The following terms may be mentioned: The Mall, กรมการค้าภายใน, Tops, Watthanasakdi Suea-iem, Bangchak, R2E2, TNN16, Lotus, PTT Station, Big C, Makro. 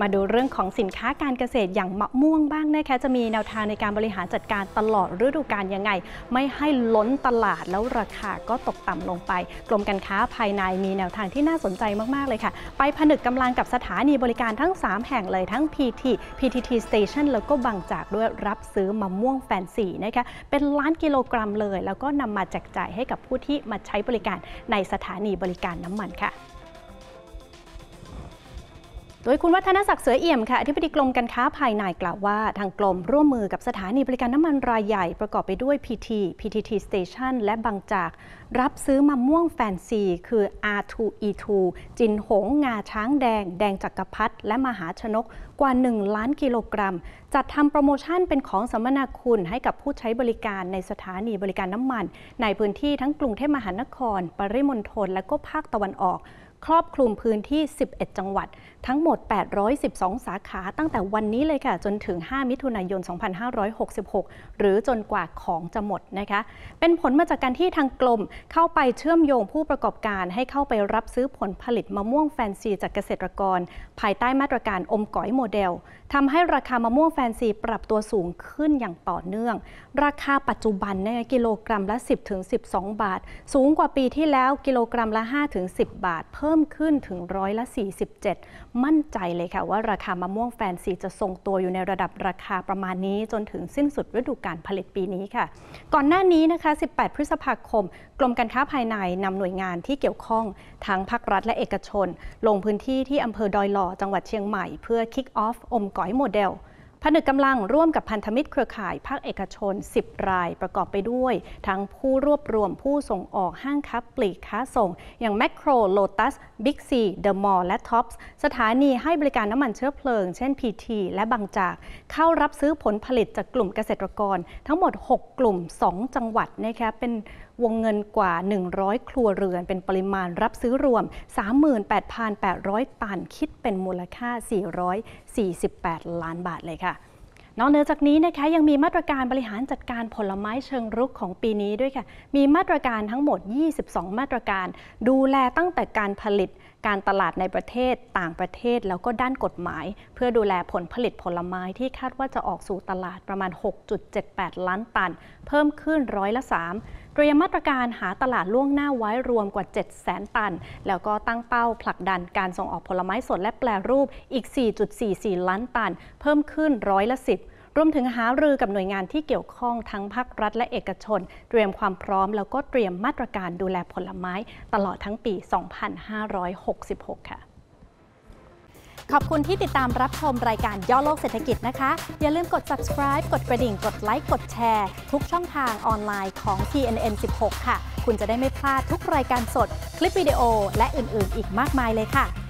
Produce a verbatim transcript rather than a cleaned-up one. มาดูเรื่องของสินค้าการเกษตรอย่างมะม่วงบ้างนะคะจะมีแนวทางในการบริหารจัดการตลอดฤดูกาลยังไงไม่ให้ล้นตลาดแล้วราคาก็ตกต่ำลงไปกรมการค้าภายในมีแนวทางที่น่าสนใจมากๆเลยค่ะไปผนึกกำลังกับสถานีบริการทั้งสามแห่งเลยทั้ง พี ที พี ที ที Station แล้วก็บางจากด้วยรับซื้อมะม่วงแฟนซีนะคะเป็นล้านกิโลกรัมเลยแล้วก็นำมาแจกจ่ายให้กับผู้ที่มาใช้บริการในสถานีบริการน้ำมันค่ะโดยคุณวัฒนศักดิ์เสือเอี่ยมค่ะอธิบดีกรมการค้าภายในกล่าวว่าทางกรมร่วมมือกับสถานีบริการน้ำมันรายใหญ่ประกอบไปด้วย พี ที พี ที ที Station และบางจากรับซื้อมะม่วงแฟนซีคือ อาร์ ทู อี ทู จินหงงาช้างแดงแดงจักรพรรดิและมหาชนกกว่าหนึ่งล้านกิโลกรัมจัดทำโปรโมชั่นเป็นของสัมมนาคุณให้กับผู้ใช้บริการในสถานีบริการน้ำมันในพื้นที่ทั้งกรุงเทพมหานครปริมณฑลและก็ภาคตะวันออกครอบคลุมพื้นที่สิบเอ็ดจังหวัดทั้งหมดแปดร้อยสิบสองสาขาตั้งแต่วันนี้เลยค่ะจนถึงห้ามิถุนายนสองพันห้าร้อยหกสิบหกหรือจนกว่าของจะหมดนะคะเป็นผลมาจากการที่ทางกรมเข้าไปเชื่อมโยงผู้ประกอบการให้เข้าไปรับซื้อผลผลิตมะม่วงแฟนซีจากเกษตรกรภายใต้มาตรการอมก๋อยโมเดลทำให้ราคามะม่วงแฟนซีปรับตัวสูงขึ้นอย่างต่อเนื่องราคาปัจจุบันในกิโลกรัมละ สิบถึงสิบสอง บาทสูงกว่าปีที่แล้วกิโลกรัมละ ห้าถึงสิบ บาทเพิ่มขึ้นถึงร้อยละ สี่สิบเจ็ดมั่นใจเลยค่ะว่าราคามะม่วงแฟนซีจะทรงตัวอยู่ในระดับราคาประมาณนี้จนถึงสิ้นสุดฤดูกาลผลิตปีนี้ค่ะก่อนหน้านี้นะคะสิบแปดพฤษภาคมกรมการค้าภายในนำหน่วยงานที่เกี่ยวข้องทั้งภาครัฐและเอกชนลงพื้นที่ที่อำเภอดอยหล่อจังหวัดเชียงใหม่เพื่อ Kick Off อมก๋อยโมเดลผนึกกำลังร่วมกับพันธมิตรเครือข่ายภาคเอกชนสิบรายประกอบไปด้วยทั้งผู้รวบรวมผู้ส่งออกห้างค้าปลีกค้าส่งอย่างแมคโครโลตัสบิ๊กซีเดอะมอลล์และท็อปส์สถานีให้บริการน้ำมันเชื้อเพลิงเช่น พี ที และบางจากเข้ารับซื้อผลผลิตจากกลุ่มเกษตรกรทั้งหมดหกกลุ่มสองจังหวัดนะคะเป็นวงเงินกว่าหนึ่งร้อยครัวเรือนเป็นปริมาณรับซื้อรวม สามหมื่นแปดพันแปดร้อย ตันคิดเป็นมูลค่าสี่ร้อยสี่สิบแปดล้านบาทเลยค่ะนอกเหนือจากนี้นะคะยังมีมาตรการบริหารจัดการผลไม้เชิงรุกของปีนี้ด้วยค่ะมีมาตรการทั้งหมดยี่สิบสองมาตรการดูแลตั้งแต่การผลิตการตลาดในประเทศต่างประเทศแล้วก็ด้านกฎหมายเพื่อดูแลผลผลิตผลไม้ที่คาดว่าจะออกสู่ตลาดประมาณ หกจุดเจ็ดแปด ล้านตันเพิ่มขึ้นร้อยละสามเตรียมมาตรการหาตลาดล่วงหน้าไว้รวมกว่า เจ็ดแสน ตันแล้วก็ตั้งเป้าผลักดันการส่งออกผลไม้สดและแปรรูปอีก สี่จุดสี่สี่ ล้านตันเพิ่มขึ้นร้อยละสิบรวมถึงหารือกับหน่วยงานที่เกี่ยวข้องทั้งภาครัฐและเอกชนเตรียมความพร้อมแล้วก็เตรียมมาตรการดูแลผลไม้ตลอดทั้งปี สองพันห้าร้อยหกสิบหก ค่ะขอบคุณที่ติดตามรับชมรายการย่อโลกเศรษฐกิจนะคะอย่าลืมกด subscribe กดกระดิ่งกดไลค์กดแชร์ทุกช่องทางออนไลน์ของ ที เอ็น เอ็น สิบหก ค่ะคุณจะได้ไม่พลาดทุกรายการสดคลิปวิดีโอและอื่นๆอีกมากมายเลยค่ะ